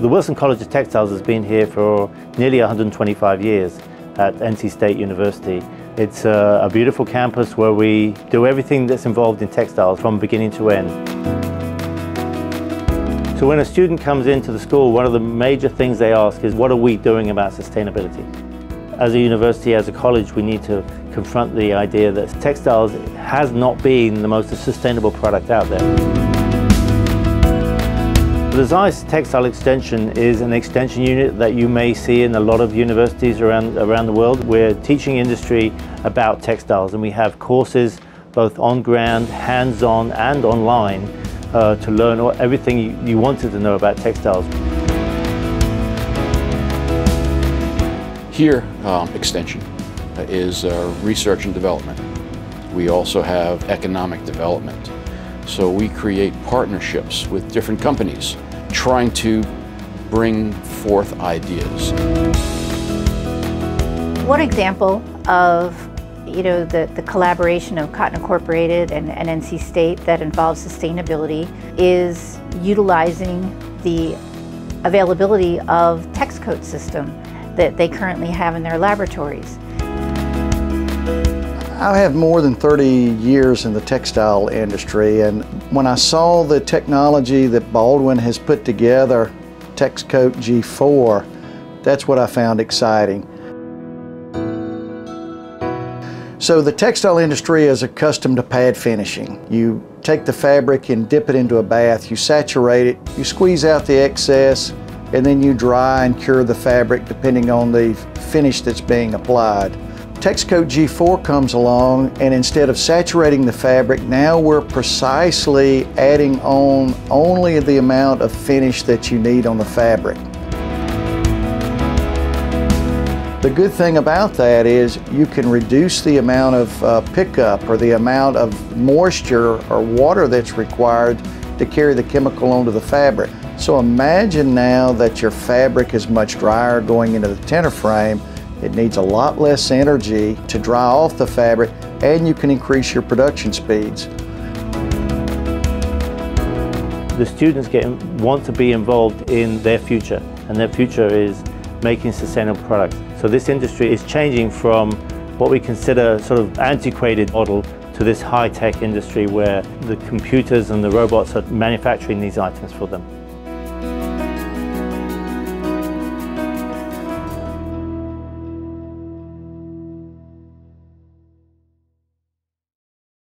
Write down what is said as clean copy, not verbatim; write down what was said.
The Wilson College of Textiles has been here for nearly 125 years at NC State University. It's a beautiful campus where we do everything that's involved in textiles from beginning to end. So when a student comes into the school, one of the major things they ask is, what are we doing about sustainability? As a university, as a college, we need to confront the idea that textiles has not been the most sustainable product out there. The Zeis Textile Extension is an extension unit that you may see in a lot of universities around the world. We're teaching industry about textiles, and we have courses both on ground, hands-on and online to learn everything you wanted to know about textiles. Here, extension is research and development. We also have economic development. So we create partnerships with different companies, trying to bring forth ideas. One example of the collaboration of Cotton Incorporated and NC State that involves sustainability is utilizing the availability of TexCoat system that they currently have in their laboratories. I have more than 30 years in the textile industry, and when I saw the technology that Baldwin has put together, TexCoat G4, that's what I found exciting. So the textile industry is accustomed to pad finishing. You take the fabric and dip it into a bath, you saturate it, you squeeze out the excess, and then you dry and cure the fabric depending on the finish that's being applied. TexCoat G4 comes along, and instead of saturating the fabric, now we're precisely adding on only the amount of finish that you need on the fabric. The good thing about that is you can reduce the amount of pickup or the amount of moisture or water that's required to carry the chemical onto the fabric. So imagine now that your fabric is much drier going into the tenter frame. It needs a lot less energy to dry off the fabric, and you can increase your production speeds. The students want to be involved in their future, and their future is making sustainable products. So this industry is changing from what we consider sort of antiquated model to this high-tech industry where the computers and the robots are manufacturing these items for them.